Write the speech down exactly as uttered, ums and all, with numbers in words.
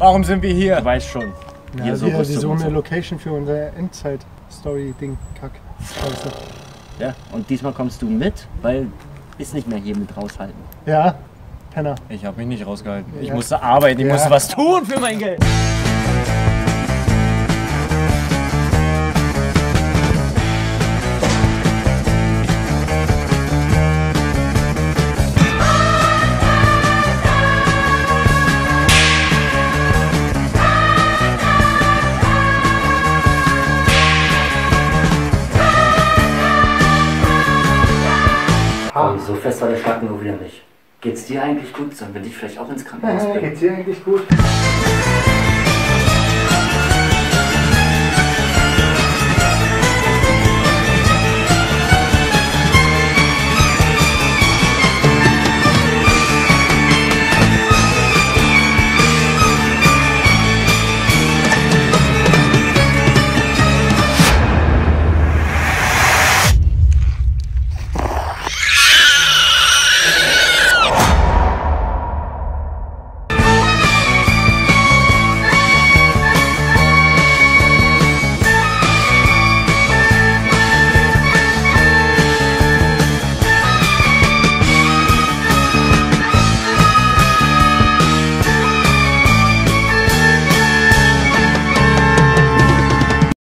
Warum sind wir hier? Du weißt schon. Ja, hier so wir so eine Location für unser Endzeit-Story-Ding-Kack. Ja, und diesmal kommst du mit, weil ist nicht mehr hier mit raushalten. Ja, Penner. Ich habe mich nicht rausgehalten. Ja. Ich musste arbeiten, ich ja. musste was tun für mein Geld. So fest war der Schlag nur wieder nicht. Geht's dir eigentlich gut? Sollen wir dich vielleicht auch ins Krankenhaus bringen? Hey, geht's dir eigentlich gut?